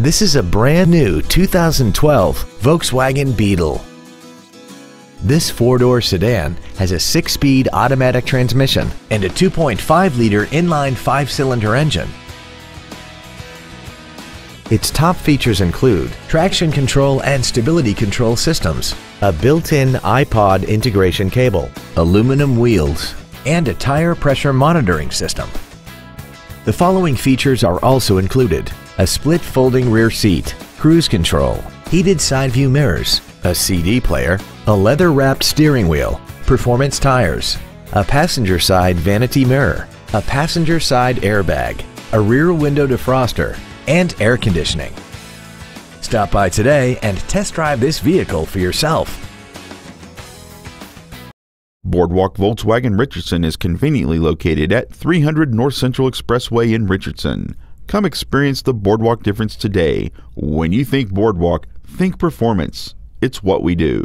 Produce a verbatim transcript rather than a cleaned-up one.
This is a brand new two thousand twelve Volkswagen Beetle. This four-door sedan has a six-speed automatic transmission and a two point five liter inline five-cylinder engine. Its top features include traction control and stability control systems, a built-in iPod integration cable, aluminum wheels, and a tire pressure monitoring system. The following features are also included: a split folding rear seat, cruise control, heated side view mirrors, a C D player, a leather-wrapped steering wheel, performance tires, a passenger side vanity mirror, a passenger side airbag, a rear window defroster, and air conditioning. Stop by today and test drive this vehicle for yourself. Boardwalk Volkswagen Richardson is conveniently located at three hundred North Central Expressway in Richardson. Come experience the Boardwalk difference today. When you think Boardwalk, think performance. It's what we do.